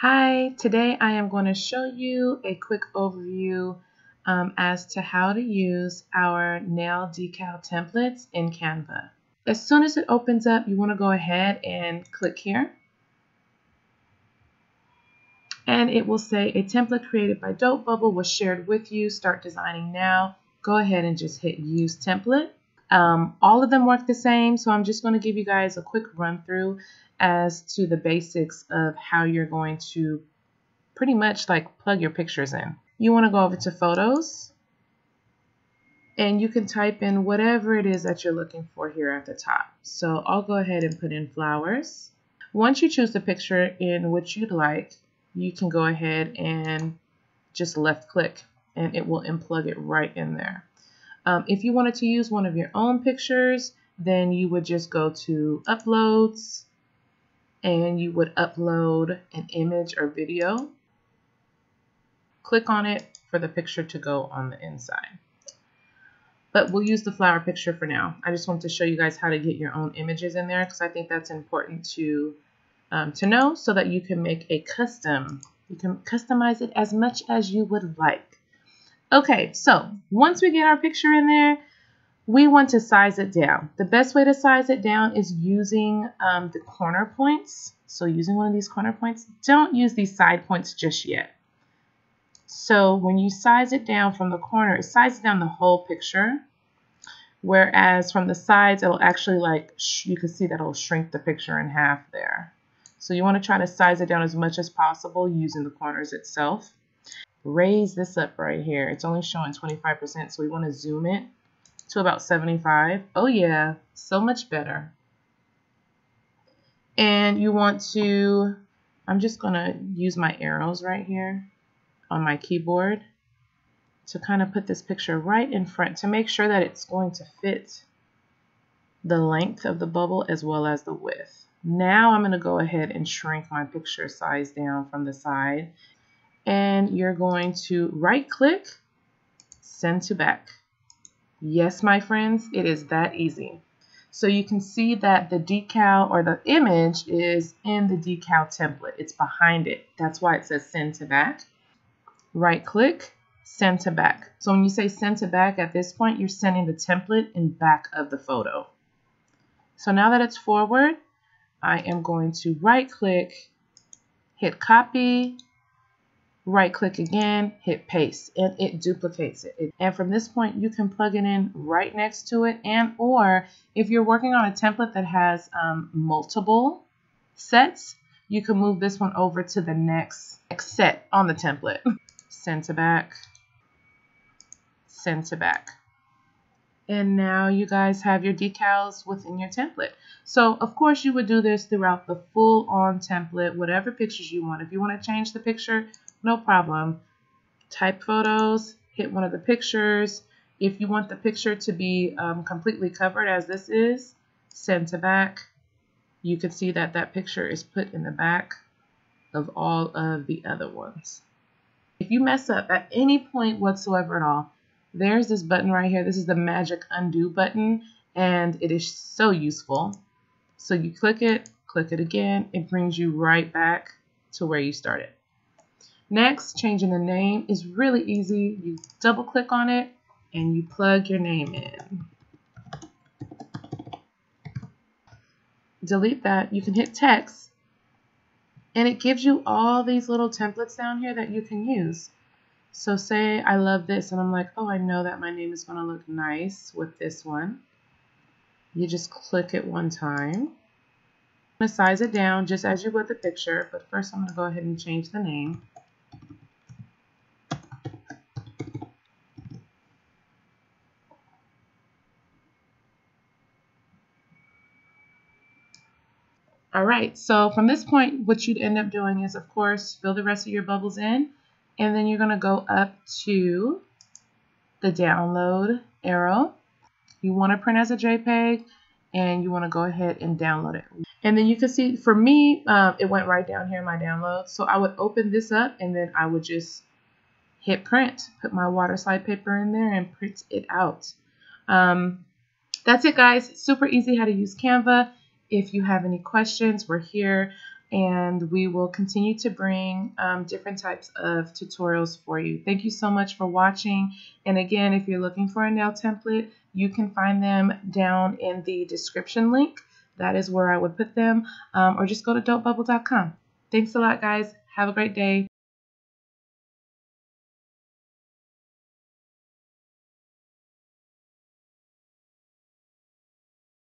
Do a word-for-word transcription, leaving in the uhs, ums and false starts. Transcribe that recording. Hi, today I am going to show you a quick overview um, as to how to use our nail decal templates in Canva. As soon as it opens up, you want to go ahead and click here. And it will say a template created by Dope Bubble was shared with you. Start designing now. Go ahead and just hit use template. Um, all of them work the same, so I'm just going to give you guys a quick run through as to the basics of how you're going to pretty much like plug your pictures in. You want to go over to photos and you can type in whatever it is that you're looking for here at the top. So I'll go ahead and put in flowers. Once you choose the picture in which you'd like, you can go ahead and just left click and it will unplug it right in there. Um, if you wanted to use one of your own pictures, then you would just go to uploads and you would upload an image or video. Click on it for the picture to go on the inside. But we'll use the flower picture for now. I just wanted to show you guys how to get your own images in there because I think that's important to, um, to know so that you can make a custom. You can customize it as much as you would like. Okay, so once we get our picture in there, we want to size it down. The best way to size it down is using um, the corner points. So using one of these corner points. Don't use these side points just yet. So when you size it down from the corner, it sizes down the whole picture. Whereas from the sides, it'll actually like, sh you can see that it'll shrink the picture in half there. So you want to try to size it down as much as possible using the corners itself. Raise this up right here. It's only showing twenty-five percent, so we want to zoom it to about seventy-five. Oh yeah, so much better. And you want to, I'm just gonna use my arrows right here on my keyboard to kind of put this picture right in front to make sure that it's going to fit the length of the bubble as well as the width. Now I'm gonna go ahead and shrink my picture size down from the side. And you're going to right-click, send to back. Yes, my friends, it is that easy. So you can see that the decal or the image is in the decal template. It's behind it. That's why it says send to back. Right-click, send to back. So when you say send to back at this point, you're sending the template in back of the photo. So now that it's forward, I am going to right-click, hit copy, right click again, hit paste, and it duplicates it. And from this point, you can plug it in right next to it. And or if you're working on a template that has um, multiple sets, you can move this one over to the next, next set on the template. Send to back, send to back. And now you guys have your decals within your template. So of course you would do this throughout the full on template, whatever pictures you want. If you want to change the picture, no problem. Type photos, hit one of the pictures. If you want the picture to be um, completely covered as this is, send to back. You can see that that picture is put in the back of all of the other ones. If you mess up at any point whatsoever at all, there's this button right here. This is the magic undo button, and it is so useful. So you click it, click it again. It brings you right back to where you started. Next, changing the name is really easy. You double click on it and you plug your name in. Delete that. You can hit text and it gives you all these little templates down here that you can use. So say I love this and I'm like, oh, I know that my name is going to look nice with this one. You just click it one time. I'm going to size it down just as you would the picture, but first I'm going to go ahead and change the name. All right, so from this point, what you'd end up doing is, of course, fill the rest of your bubbles in, and then you're going to go up to the download arrow. You want to print as a JPEG, and you want to go ahead and download it. And then you can see, for me, um, it went right down here in my download. So I would open this up, and then I would just hit print, put my water slide paper in there, and print it out. Um, that's it, guys. Super easy how to use Canva. If you have any questions, we're here. and we will continue to bring um, different types of tutorials for you. Thank you so much for watching. And again, if you're looking for a nail template, you can find them down in the description link. That is where I would put them, um, or just go to Dope Bubble dot com. Thanks a lot, guys. Have a great day.